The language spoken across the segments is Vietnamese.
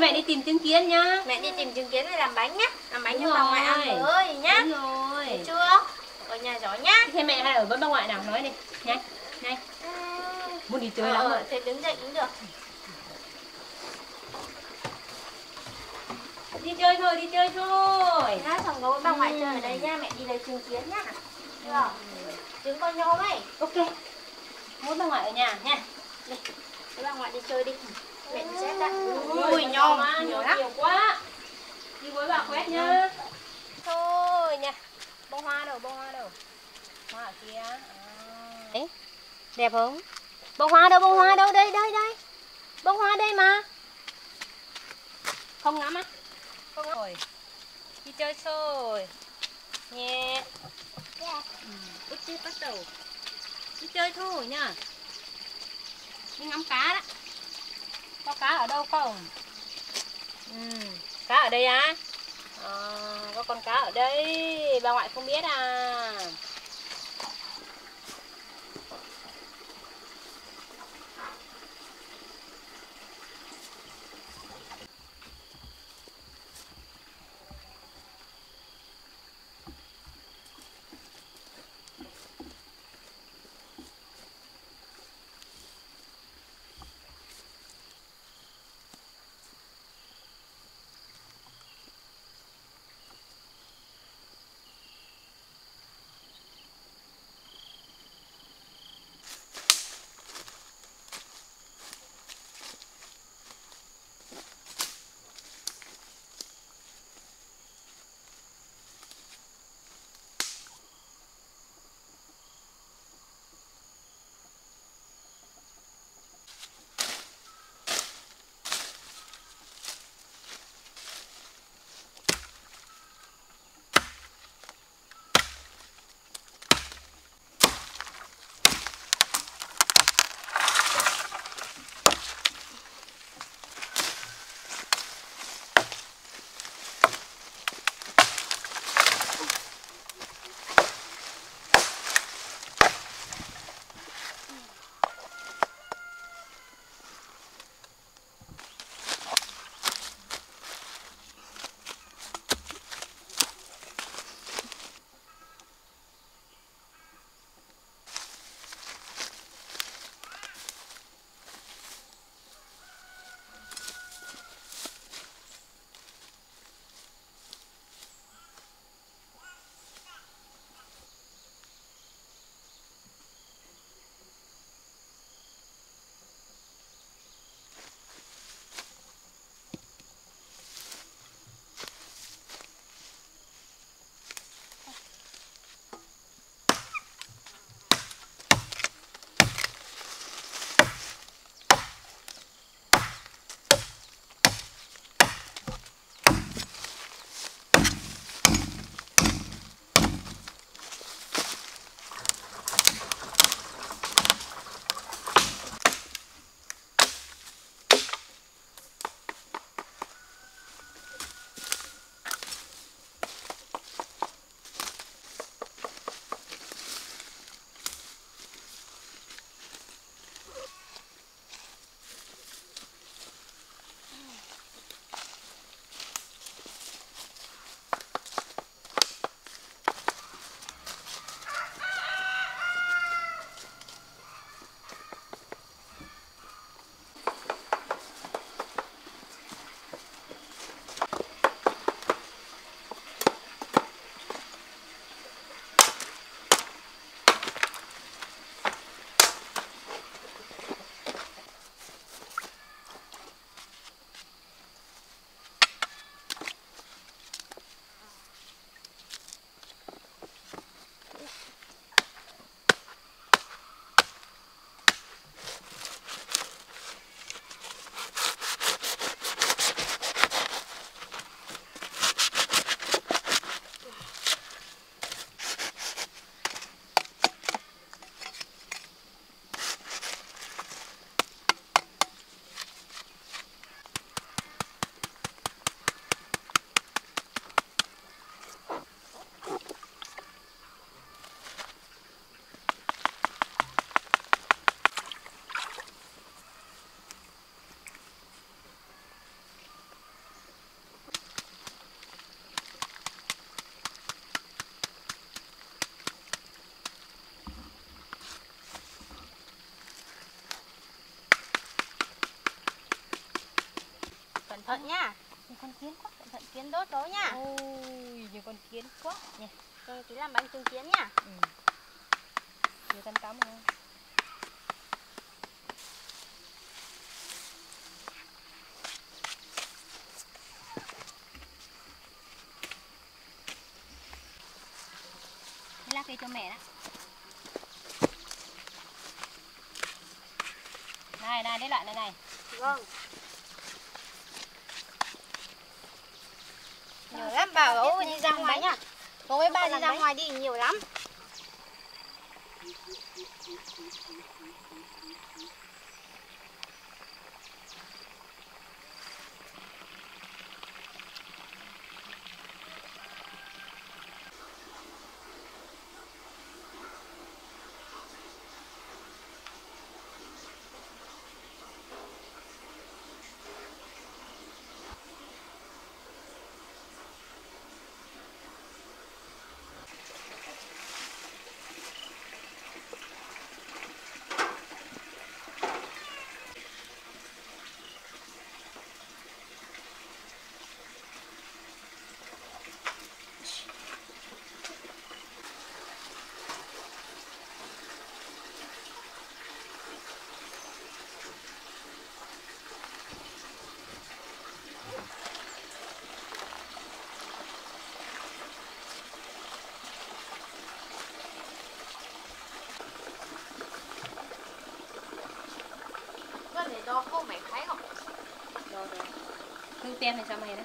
Mẹ đi tìm Chứng Kiến nhá. Mẹ đi tìm Chứng Kiến để làm bánh nhá. Làm bánh cho bà ngoại ăn rồi nhá. Đúng rồi. Được chưa? Ở nhà gió nhá. Thế mẹ hay ở với bà ngoại nào nói đi. Nhanh, nhanh. Muốn đi chơi lắm rồi. Thế đứng dậy cũng được. Đi chơi thôi, đi chơi thôi. Nhá, chẳng có bà ngoại chơi ở đây nha. Mẹ đi lấy Chứng Kiến nhá. Được không? Chứng con nhau ấy. Ok. Muốn bà ngoại ở nhà nha. Đi. Bà ngoại đi chơi đi. Mẹ sẽ đặt ui nhom nhiều lắm, nhiều quá. Đi với bà quét nhá. Thôi nha. Bông hoa đâu, bông hoa đâu. Hoa ở kia. À. Đấy. Đẹp không? Bông hoa đâu đây, đây đây. Bông hoa đây mà. Không ngắm á. Không ngắm. Rồi. Đi chơi rồi. Nhẹ. Dạ. Út chết bắt đầu. Đi chơi thôi nha. Đi ngắm cá đó. Có cá ở đâu không? Cá ở đây á? Có con cá ở đây, bà ngoại không biết à? thận nhá. Con kiến quá, cẩn thận kiến đốt đó nhá. Ôi, nhiều con kiến quá nhỉ. Con tí làm bánh trưng kiến nhá. Ừ. Nhiều con cắm không? Lá cây cho mẹ đó. Này này, đấy loại này này. Vâng. Nhiều lắm bảo ố đi ra ngoài nhá. Bố với ba đi ra ngoài đi, nhiều lắm. Đo khô mày thấy không? Đo đo. Thương tem này sao mày đó?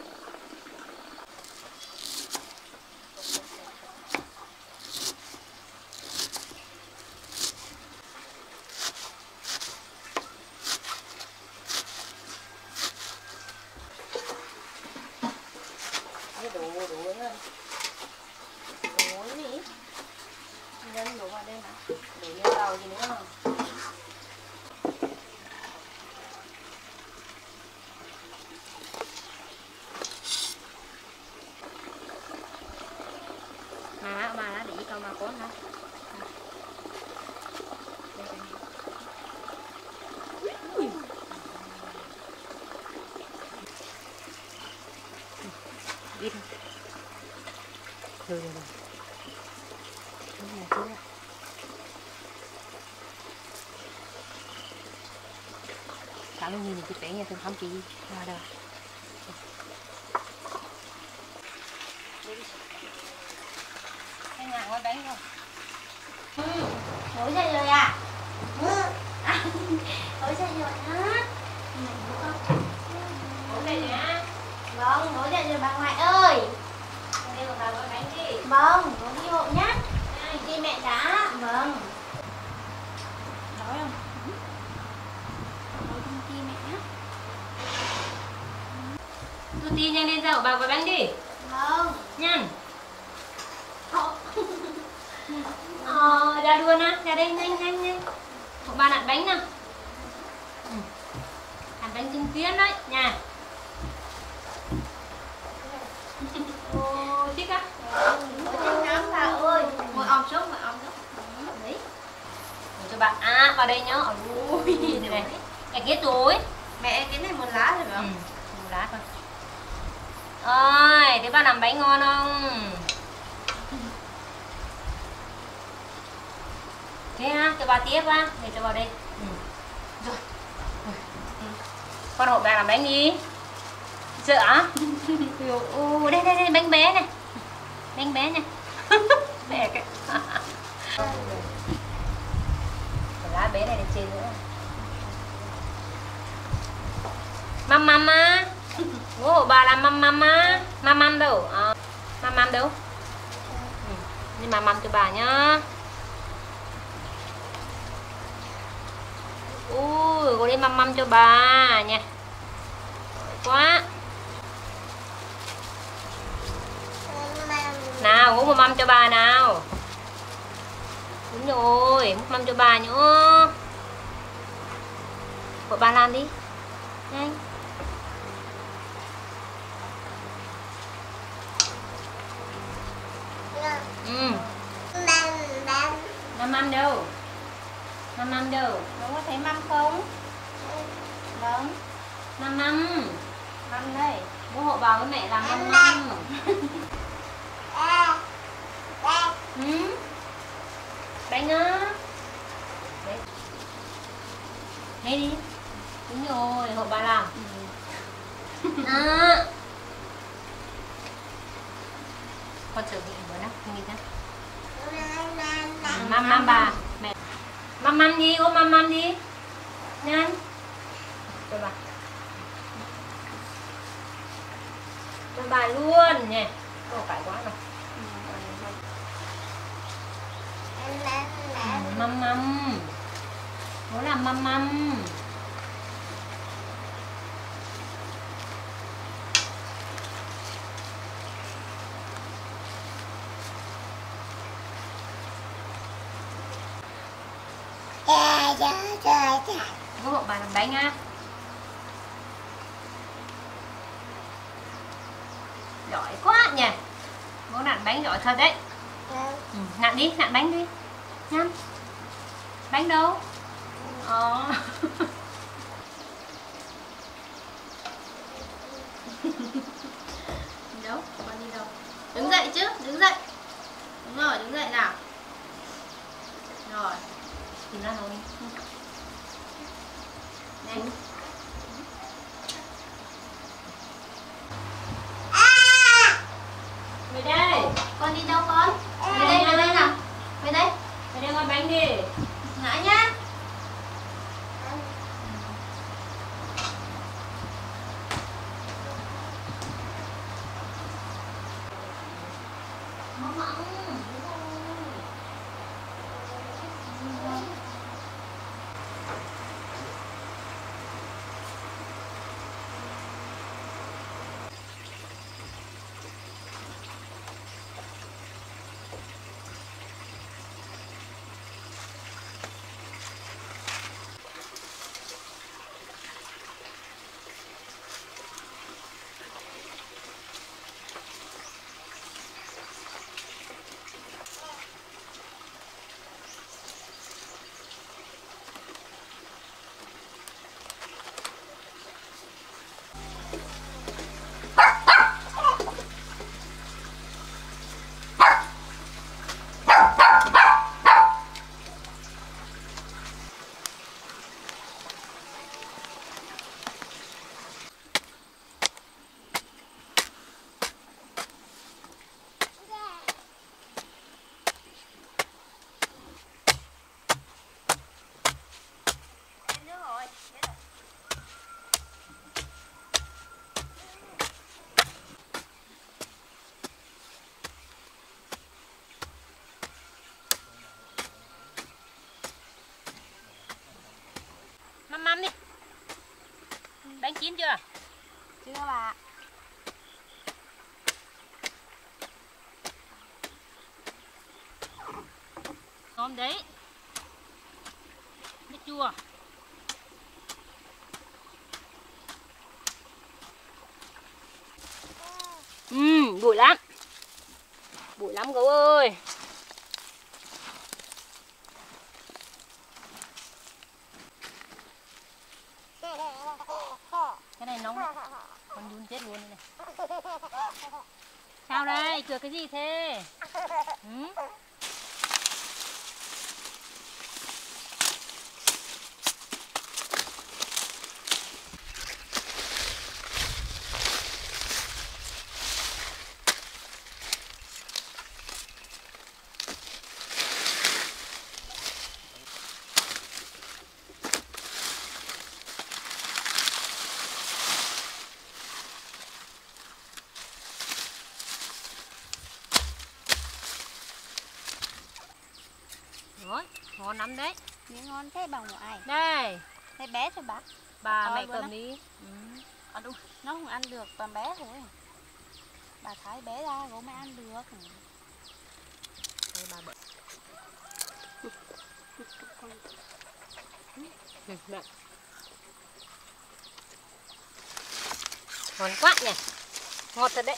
Rồi rồi. Đúng rồi. Cả lúc nhìn cái bé nha, tôi không chị ra đâu. Cái nhà ngoài bánh không? Ừ, nổi dậy rồi à? Ừ. À, nổi dậy rồi hả? Nổi dậy nhá. Vâng, nổi dậy rồi bà ngoại ơi. Vâng, bố đi hộ nhá. Đi mẹ đã. Vâng. Đói không? Bố đi mẹ nhá. Tôi đi nhanh lên ra của bà gói bánh đi. Vâng. Nhanh. Ra luôn á, ra đây nhanh nhanh nhanh. Hộ bà nặn bánh nào. Nặn bánh trưng kiến đấy, nha. Ôi, thích á. Bà, à, vào đây nhá. Ui, này này. Cái kết túi. Mẹ cái này một lá rồi phải không? Ừ, một lá thôi. Ôi, thế bà làm bánh ngon không? Thế ha, cho bà tiếp ha. Để cho vào đây. Ừ. Rồi. Ừ. Con hộ bà làm bánh đi. Sợ á? Ôi, đây đây đây, bánh bé này. Bánh bé này. Mẹ cái. Lá bé này để trên nữa. Măm măm á. Bố hộ bà làm măm măm á. Măm măm đâu? À, măm măm đâu? Ừ. Nhưng mà măm cho bà nhá. Ui, cô đi măm măm cho bà nha. Quá. Nào, bố một măm cho bà nào. Đúng rồi, múc mâm cho bà nữa. Gọi bà làm đi. Nhanh. Ừ. Mâm mâm đâu? Mâm mâm đâu? Bố có thấy mâm không? Vâng. Mâm mâm. Mâm ăn đây. Bố hộ bà với mẹ làm ngon ngon. Ừ. Đánh á. Thấy đi. Đúng rồi, hộ bà làm. À. Con chuẩn bị bữa nào, không đi ra. Măm bà. Mẹ. Măm đi, ôm măm đi. Nhanh. Cho bà. Cho bà luôn nhỉ. Có cãi quá rồi. Măm măm. Bố làm măm măm. Có một bà làm bánh á. Giỏi quá nhỉ. Bố nặn bánh giỏi thật đấy. Ừ, nặn đi, nặn bánh đi. Nhanh. Bánh đâu? Ờ. Đâu? Con đi đâu? Đứng dậy chứ, đứng dậy. Đúng rồi, đứng dậy nào. Rồi. Tìm ra nồi đi. Nhanh. Về đây. Con đi đâu con? Về đây, về đây nào. Về đây. Về đây con bánh đi. Ngã nhá. Măm đi. Bánh chín chưa? Chưa bà. Ngon đấy. Nước chua. Bụi lắm. Bụi lắm gấu ơi. Cái này nóng đấy. Con đun chết luôn này. Sao đây? Chừa cái gì thế? Ngon lắm đấy. Miếng ngon thế bằng của ai? Đây. Thế bé thôi bà. Bà mẹ cầm đi. À, đúng. Nó không ăn được, toàn bé thôi. Bà thái bé ra, gấu mới ăn được. Đây bà bận. Ngon quá nhỉ. Ngọt thật đấy.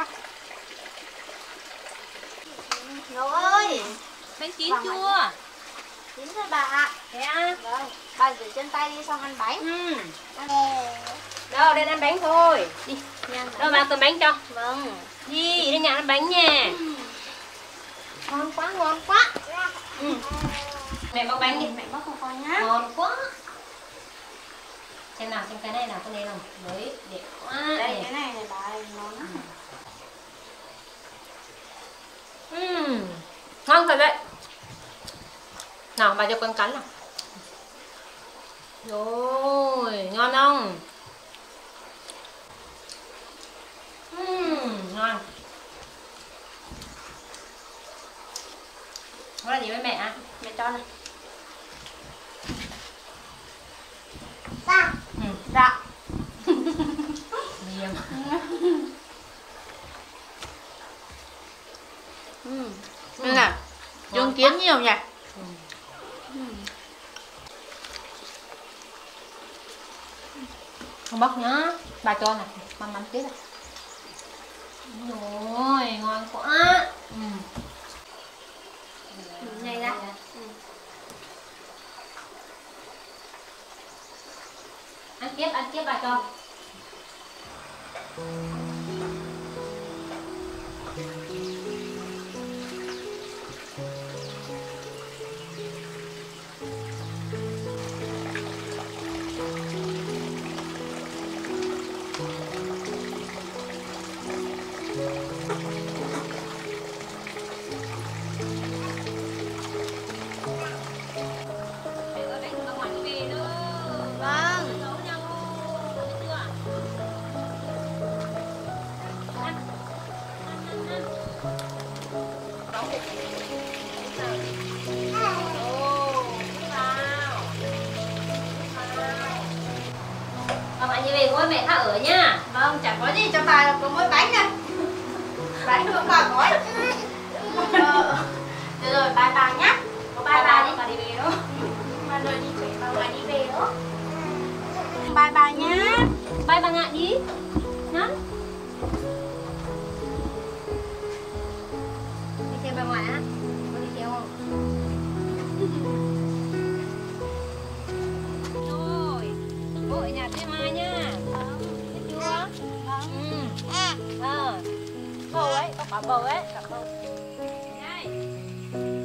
quá. Nấu ơi, bánh chín chưa? Chín rồi bà ạ. Thế à? Vâng, bà rửa chân tay đi xong ăn bánh. Ừ. Đâu, đến ăn bánh thôi. Đi, đâu mang tấm bánh cho. Vâng. Đi, đến nhà ăn bánh nha. Ngon quá, ngon quá. Ừ. Mẹ bóc bánh đi. Mẹ bóc cho con nhá. Ngon quá. Xem nào, xem cái này nào, con này nào. Đấy, đẹp quá. Đây, cái này này bà ơi, ngon lắm. Ngon thật đấy. Nào, bà cho con cắn nào. Rồi, ngon không? Ngon. Đó là gì với mẹ ăn? Mẹ cho này. Dạ. Dạ. Miệng. Nên là chứng kiến nhiều nhỉ. Không bóc nhá, bà cho này, mang mắm tiết này. Rồi, ngon quá. Này ra. Ăn tiếp bà cho. Mẹ tha ở nha. Vâng, chẳng có gì trong bà có mỗi bánh này. Bánh cũng bà gói. Được rồi, bye bà nhá. Có bye bà đi. Bà đi về đó. Bà rồi đi chuyển bà đi về đó. Bye bà nhá. Bye bà ngạ đi. Nhá. Đi theo bà ngoại á. Có đi theo không? Rồi, bộ nhà thuê mai nhá. Bầu ấy, con bảo bầu ấy, cặp bầu. Đây.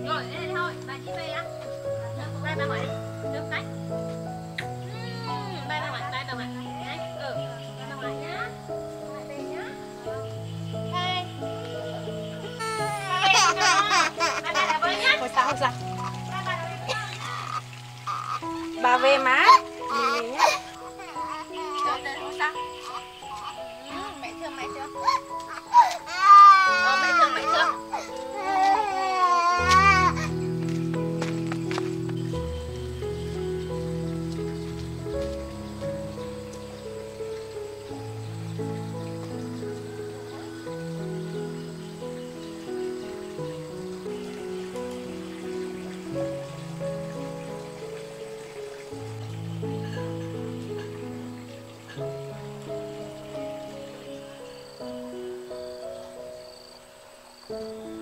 Rồi, cái này thôi, bà chỉ về ăn. Bye bà ngoại đi, được đấy. Bye bà ngoại, bye bà ngoại. Đấy, bye bà ngoại nhá. Ngoại về nhá. Bye. Bye bà đã về nhá. Ôi sao không giặt. Bye bà đã về nhá. Bà về má. Mình nhá. Cho đến hôm sau. Mẹ thương, mẹ thương. Mẹ thương, mẹ thương. Thank you.